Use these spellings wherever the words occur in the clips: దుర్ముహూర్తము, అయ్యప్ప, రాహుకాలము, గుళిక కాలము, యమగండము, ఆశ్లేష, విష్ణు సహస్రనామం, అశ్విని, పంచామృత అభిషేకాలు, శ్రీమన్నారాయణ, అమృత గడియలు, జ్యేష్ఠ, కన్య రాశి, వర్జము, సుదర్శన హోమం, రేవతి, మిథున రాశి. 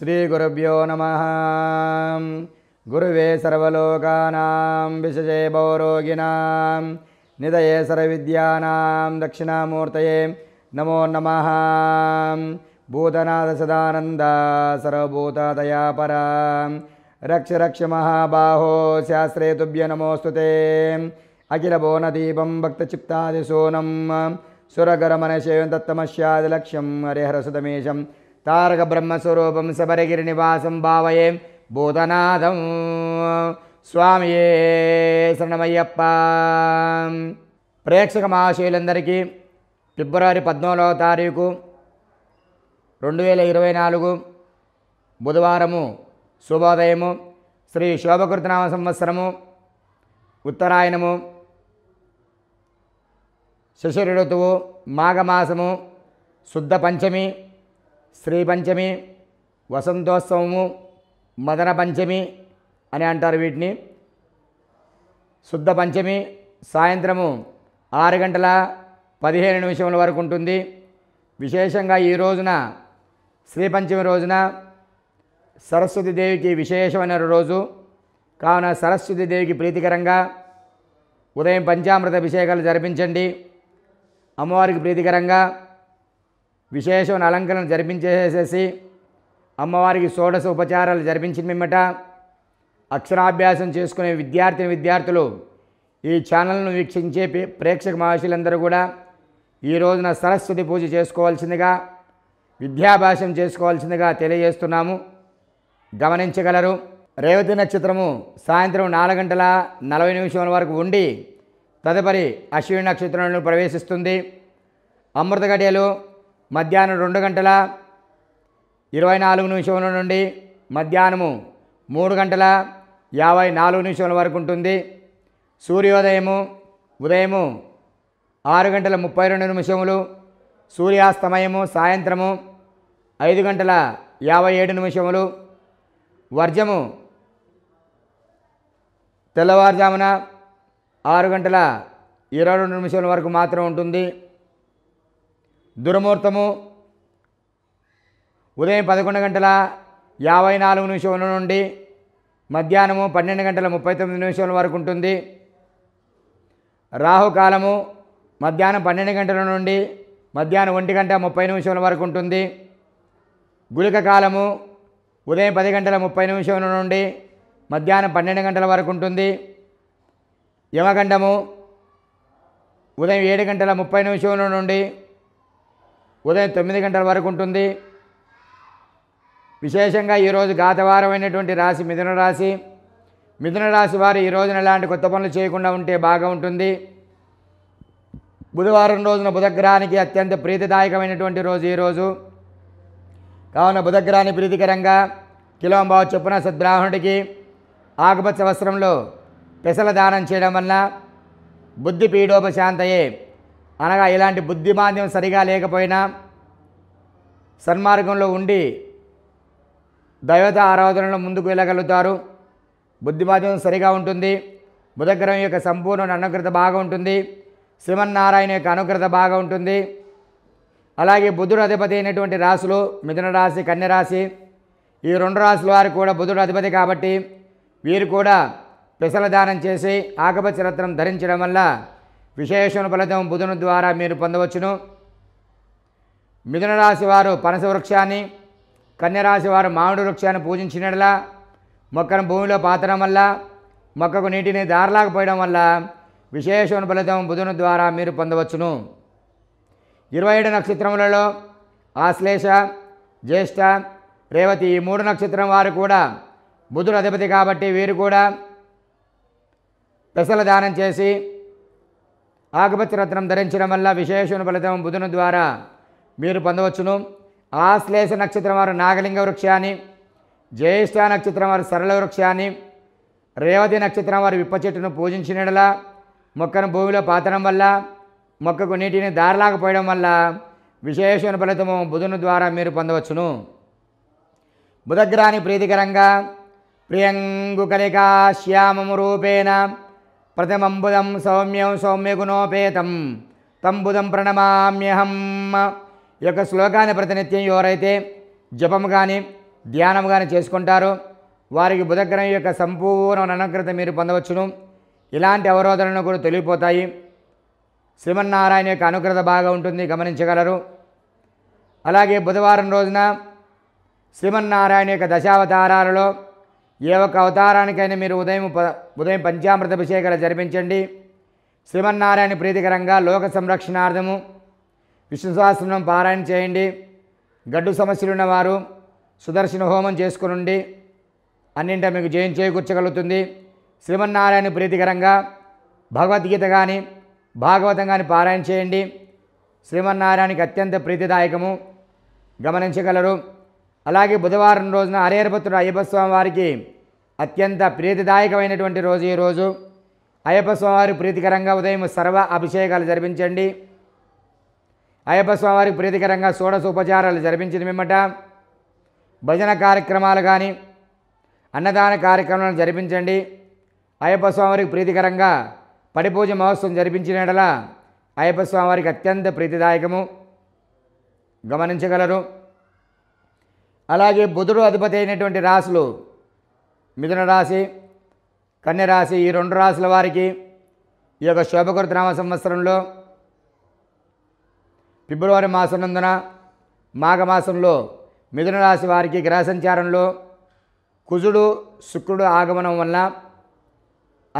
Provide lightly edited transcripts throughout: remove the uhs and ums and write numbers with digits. శ్రీ గురుభ్యో నమః. గురువే సర్వలోకానాం విశజే భవరోగిణాం నిదయే సర్వవిద్యానాం దక్షిణామూర్తయే నమో నమః. భూతనాథ సదానంద సర్వభూతదయాపర రక్ష రక్ష మహాబాహో శాస్త్రే తుభ్య నమోస్తుతే. అఖిల బోన దీపం భక్తచిప్తాది సోనం సురగరమనశేవం తత్తమస్యాది లక్ష్యం హరిహరసుతమేశం తారక బ్రహ్మస్వరూపం శబరగిరి నివాసం భావయే భూతనాథం స్వామియే శరణమయ్యప్ప. ప్రేక్షక మహాశయులందరికీ ఫిబ్రవరి 14వ తారీఖు 2024 బుధవారము శుభోదయము. శ్రీ శోభకృతనామ సంవత్సరము, ఉత్తరాయణము, శిశిర ఋతువు, మాఘమాసము, శుద్ధ పంచమి, శ్రీ పంచమి, వసంతోత్సవము, మదన పంచమి అని అంటారు వీటిని. శుద్ధ పంచమి సాయంత్రము 6:15 వరకు ఉంటుంది. విశేషంగా ఈ రోజున శ్రీ పంచమి రోజున సరస్వతీదేవికి విశేషమైన రోజు కావున సరస్వతీదేవికి ప్రీతికరంగా ఉదయం పంచామృత అభిషేకాలు జరిపించండి. అమ్మవారికి ప్రీతికరంగా విశేషమైన అలంకరణ జరిపించేసేసి అమ్మవారికి షోడశ ఉపచారాలు జరిపించిన మిమ్మట అక్షరాభ్యాసం చేసుకునే విద్యార్థులు ఈ ఛానల్ను వీక్షించే ప్రేక్షక మహర్షులందరూ కూడా ఈ రోజున సరస్వతి పూజ చేసుకోవాల్సిందిగా, విద్యాభ్యాసం చేసుకోవాల్సిందిగా తెలియజేస్తున్నాము. గమనించగలరు. రేవతి నక్షత్రము సాయంత్రం 4:40 వరకు ఉండి తదుపరి అశ్విని నక్షత్రంలో ప్రవేశిస్తుంది. అమృత గడియలు మధ్యాహ్నం 2:24 నుండి మధ్యాహ్నము 3:54 వరకు ఉంటుంది. సూర్యోదయము ఉదయము 6:32, సూర్యాస్తమయము సాయంత్రము 5:57, వర్జము తెల్లవారుజామున 6:22 వరకు మాత్రం ఉంటుంది. దుర్ముహూర్తము ఉదయం 11:54 నుండి మధ్యాహ్నము 12:39 వరకు ఉంటుంది. రాహుకాలము మధ్యాహ్నం 12 గంటల నుండి మధ్యాహ్నం 1:30 వరకు ఉంటుంది. గుళిక కాలము ఉదయం 10:30 నుండి మధ్యాహ్నం 12 గంటల వరకు ఉంటుంది. యమగండము ఉదయం 7:30 నుండి ఉదయం 9 గంటల వరకు ఉంటుంది. విశేషంగా ఈరోజు గాతవారమైనటువంటి రాశి మిథున రాశి. మిథున రాశి వారు ఈ రోజున ఎలాంటి కొత్త పనులు చేయకుండా ఉంటే బాగా ఉంటుంది. బుధవారం రోజున బుధగ్రహానికి అత్యంత ప్రీతిదాయకమైనటువంటి రోజు ఈరోజు కావున బుధగ్రహాన్ని ప్రీతికరంగా కిలోంబావు చొప్పున సద్బ్రాహ్మణుడికి ఆకుపచ్చ వస్త్రంలో పెసల దానం చేయడం వలన బుద్ధి పీడోపశాంతయే, అనగా ఇలాంటి బుద్ధిమాంద్యం సరిగా లేకపోయినా సన్మార్గంలో ఉండి దైవత ఆరాధనలో ముందుకు వెళ్ళగలుగుతారు. బుద్ధిమాంద్యం సరిగా ఉంటుంది. బుధగ్రహం యొక్క సంపూర్ణ అనుగ్రత బాగా ఉంటుంది. శ్రీమన్నారాయణ యొక్క అనుగ్రత బాగా ఉంటుంది. అలాగే బుధుడు అధిపతి అయినటువంటి రాశులు మిథున రాశి, కన్య రాశి, ఈ రెండు రాశుల వారు కూడా బుధుడు అధిపతి కాబట్టి వీరు కూడా పెసల దానం చేసి ఆకుపచ్చ రత్నం ధరించడం వల్ల విశేషమైన ఫలితం బుధుని ద్వారా మీరు పొందవచ్చును. మిథున రాశి వారు పనస వృక్షాన్ని, కన్యరాశి వారు మామిడి వృక్షాన్ని పూజించినట్లా మొక్కను భూమిలో పాతడం వల్ల, మొక్కకు నీటిని దారలాకపోయడం వల్ల విశేషమైన ఫలితం బుధుని ద్వారా మీరు పొందవచ్చును. 27 నక్షత్రములలో ఆశ్లేష, జ్యేష్ఠ, రేవతి ఈ 3 నక్షత్రం వారు కూడా బుధుడు అధిపతి కాబట్టి వీరు కూడా పెసల దానం చేసి ఆకుపచ్చ రత్నం ధరించడం వల్ల విశేషమైన ఫలితం బుధుని ద్వారా మీరు పొందవచ్చును. ఆశ్లేష నక్షత్రం వారు నాగలింగ వృక్షాన్ని, జ్యేష్ఠ నక్షత్రం వారు సరళ వృక్షాన్ని, రేవతి నక్షత్రం వారు విప్ప చెట్టును పూజించినట్లా మొక్కను భూమిలో పాతడం వల్ల, మొక్కకు నీటిని దారలాకపోయడం వల్ల విశేషమైన ఫలితము బుధుని ద్వారా మీరు పొందవచ్చును. బుధగ్రహాన్ని ప్రీతికరంగా ప్రియంగుకలికా శ్యామము రూపేణ ప్రథమంబుధం సౌమ్యం సౌమ్యగుణోపేతం తంబుధం ప్రణమామ్యహం యొక్క శ్లోకాన్ని ప్రతినిత్యం ఎవరైతే జపము కానీ ధ్యానం కానీ చేసుకుంటారో వారికి బుధగ్రహం యొక్క సంపూర్ణ అనుగ్రహం మీరు పొందవచ్చును. ఇలాంటి అవరోధనలు కూడా తొలగిపోతాయి. శ్రీమన్నారాయణ యొక్క అనుగ్రహం బాగా ఉంటుంది, గమనించగలరు. అలాగే బుధవారం రోజున శ్రీమన్నారాయణ యొక్క దశావతారాలలో ఏ ఒక్క అవతారానికైనా మీరు ఉదయం పంచామృత అభిషేకాలు జరిపించండి. శ్రీమన్నారాయణ ప్రీతికరంగా లోక సంరక్షణార్థము విష్ణు సహస్రనామం పారాయణ చేయండి. గడ్డు సమస్యలున్నవారు సుదర్శన హోమం చేసుకునుండి అన్నింట మీకు జయం చేకూర్చగలుగుతుంది. శ్రీమన్నారాయణ ప్రీతికరంగా భగవద్గీత కానీ భాగవతం కానీ పారాయణ చేయండి. శ్రీమన్నారాయణకి అత్యంత ప్రీతిదాయకము, గమనించగలరు. అలాగే బుధవారం రోజున హరిహరపుత్రుడు అయ్యప్ప స్వామి వారికి అత్యంత ప్రీతిదాయకమైనటువంటి రోజు ఈరోజు. అయ్యప్ప స్వామివారి ప్రీతికరంగా ఉదయం సర్వ అభిషేకాలు జరిపించండి. అయ్యప్ప స్వామివారికి ప్రీతికరంగా షోడశోపచారాలు జరిపించిన మిమ్మట భజన కార్యక్రమాలు కానీ అన్నదాన కార్యక్రమాలను జరిపించండి. అయ్యప్ప స్వామివారికి ప్రీతికరంగా పడిపూజ మహోత్సవం జరిపించిన ఎడల అయ్యప్ప స్వామివారికి అత్యంత ప్రీతిదాయకము, గమనించగలరు. అలాగే బుధుడు అధిపతి అయినటువంటి రాశులు మిథున రాశి, కన్య రాశి, ఈ రెండు రాశుల వారికి ఈ యొక్క శోభకృత నామ సంవత్సరంలో ఫిబ్రవరి మాసం నందున మాఘమాసంలో మిథున రాశి వారికి గ్రహ సంచారంలో కుజుడు శుక్రుడు ఆగమనం వల్ల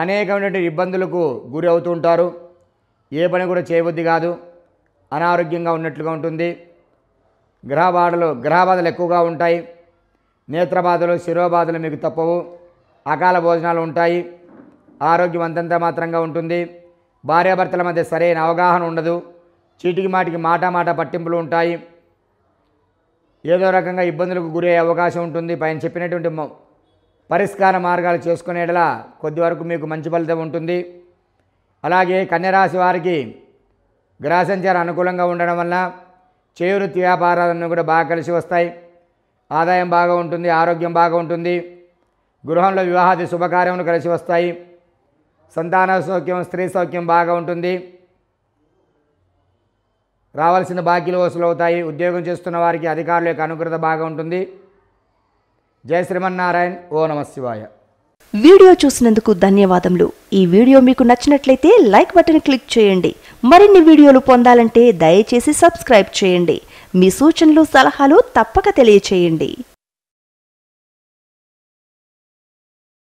అనేకమైనటువంటి ఇబ్బందులకు గురి అవుతూ ఉంటారు. ఏ పని కూడా చేయబుద్ధి కాదు, అనారోగ్యంగా ఉన్నట్లుగా ఉంటుంది. గ్రహబాధలు ఎక్కువగా ఉంటాయి. నేత్రబాధలు, శిరోబాధలు మీకు తప్పవు. అకాల భోజనాలు ఉంటాయి. ఆరోగ్యం అంతంత మాత్రంగా ఉంటుంది. భార్యాభర్తల మధ్య సరైన అవగాహన ఉండదు. చీటికి మాటికి మాట పట్టింపులు ఉంటాయి. ఏదో రకంగా ఇబ్బందులకు గురి అయ్యే అవకాశం ఉంటుంది. పైన చెప్పినటువంటి పరిష్కార మార్గాలు చేసుకునేలా కొద్ది వరకు మీకు మంచి ఫలితం ఉంటుంది. అలాగే కన్యరాశి వారికి గ్రహ సంచారం అనుకూలంగా ఉండడం వల్ల చేవృత్తి వ్యాపారాలను కూడా బాగా కలిసి వస్తాయి. ఆదాయం బాగా ఉంటుంది, ఆరోగ్యం బాగా ఉంటుంది. గృహంలో వివాహాది శుభకార్యములు కలిసి వస్తాయి. సంతాన సౌఖ్యం, స్త్రీ సౌఖ్యం బాగా ఉంటుంది. రావాల్సిన బాకీలు వసూలవుతాయి. ఉద్యోగం చేస్తున్న వారికి అధికారుల యొక్క అనుగ్రహ బాగా ఉంటుంది. జై శ్రీమన్నారాయణ. ఓ నమః శివాయ. వీడియో చూసినందుకు ధన్యవాదములు. ఈ వీడియో మీకు నచ్చినట్లయితే లైక్ బటన్ క్లిక్ చేయండి. మరిన్ని వీడియోలు పొందాలంటే దయచేసి సబ్స్క్రైబ్ చేయండి. మీ సూచనలు, సలహాలు తప్పక తెలియచేయండి.